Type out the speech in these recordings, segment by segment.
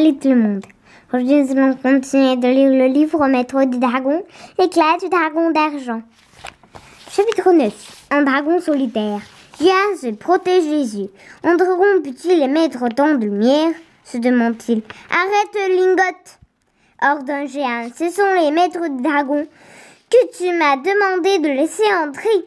Salut tout le monde. Aujourd'hui, nous allons continuer de lire le livre Maîtres des dragons, L'éclat du dragon d'Argent. Chapitre 9. Un dragon solitaire. Yohan protège les yeux. En dragon peut-il les mettre autant de lumière? Se demande-t-il. Arrête, Lingote, ordonne Jeanne. Ce sont les maîtres des dragons que tu m'as demandé de laisser entrer.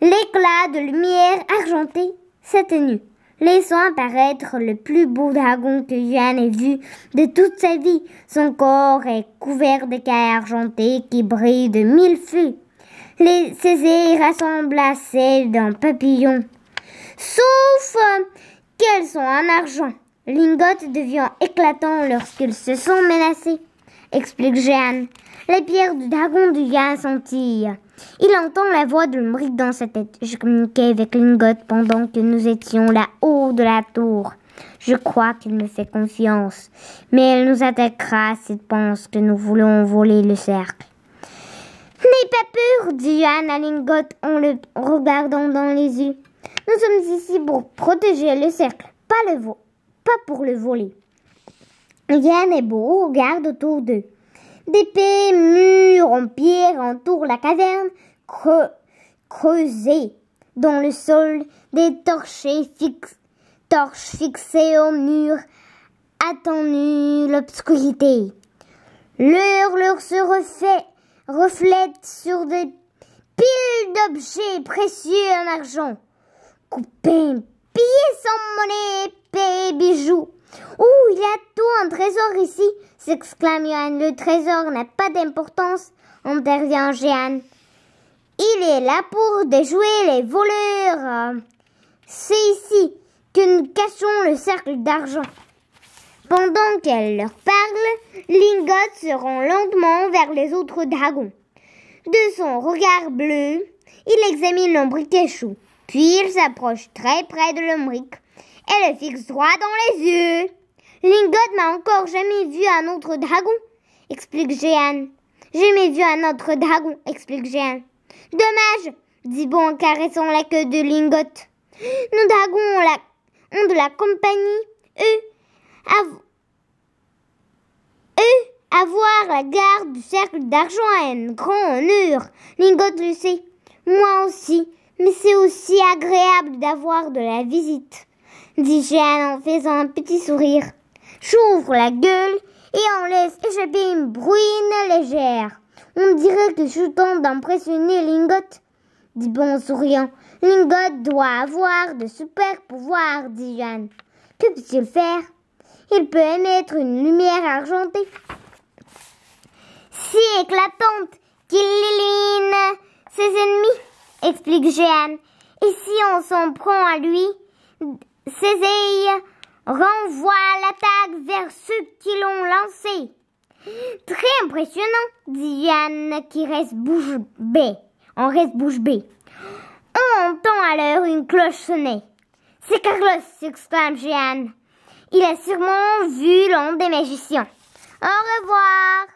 L'éclat de lumière argentée s'atténue, laissant apparaître le plus beau dragon que Jeanne ait vu de toute sa vie. Son corps est couvert d'écailles argentées qui brillent de mille feux. Ses ailes ressemblent à celles d'un papillon, sauf qu'elles sont en argent. Lingote devient éclatant lorsqu'ils se sont menacés, explique Jeanne. Les pierres du dragon de Yohan scintillent. Il entend la voix de Merrick dans sa tête. Je communiquais avec Lingote pendant que nous étions là-haut de la tour. Je crois qu'il me fait confiance, mais elle nous attaquera s'il pense que nous voulons voler le cercle. N'aie pas peur, dit Yohan à Lingote en le regardant dans les yeux. Nous sommes ici pour protéger le cercle, pas pour le voler. Yohan et Bo regardent autour d'eux. D'épais murs en pierre entourent la caverne, creusée dans le sol, des torches fixées au mur atténuent l'obscurité. L'heure se reflète sur des piles d'objets précieux en argent, coupés, pièces en monnaie, épées, bijoux. « Oh, il y a tout un trésor ici !» s'exclame Yohan. « Le trésor n'a pas d'importance !» intervient Jeanne. « Il est là pour déjouer les voleurs. C'est ici que nous cachons le cercle d'argent. » Pendant qu'elle leur parle, Lingote se rend lentement vers les autres dragons. De son regard bleu, il examine l'ombrique échoue. Puis il s'approche très près de l'ombrique et le fixe droit dans les yeux. Lingote n'a encore jamais vu un autre dragon, explique Jeanne. Jamais vu un autre dragon, explique Jeanne. Dommage, dit Bon en caressant la queue de Lingote. Nos dragons ont de la compagnie. Eux, avoir la garde du cercle d'argent est un grand honneur. Lingote le sait. Moi aussi, mais c'est aussi agréable d'avoir de la visite, dit Jeanne en faisant un petit sourire. J'ouvre la gueule et on laisse échapper une bruine légère. On dirait que je tente d'impressionner Lingote, dit Bon en souriant. Lingote doit avoir de super pouvoirs, dit Jeanne. Que peut-il faire? Il peut émettre une lumière argentée si éclatante qu'il élimine ses ennemis, explique Jeanne. Et si on s'en prend à lui, ses ailes renvoient l'attaque vers ceux qui l'ont lancé. Très impressionnant, dit Yohan qui reste bouche bée. On entend alors une cloche sonner. C'est Carlos, s'exclame Jeanne. Il a sûrement vu l'un des magiciens. Au revoir.